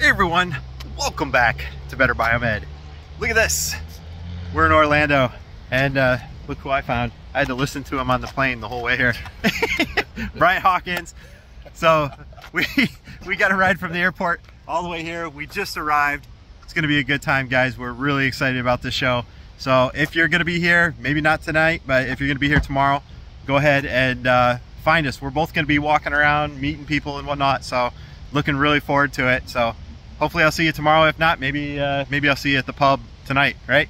Hey everyone, welcome back to Better Biomed. Look at this. We're in Orlando and look who I found. I had to listen to him on the plane the whole way here. Brian Hawkins. So we got a ride from the airport all the way here. We just arrived. It's going to be a good time, guys. We're really excited about this show. So if you're going to be here, maybe not tonight, but if you're going to be here tomorrow, go ahead and find us. We're both going to be walking around, meeting people and whatnot. So looking really forward to it. So hopefully I'll see you tomorrow. If not, maybe I'll see you at the pub tonight, right?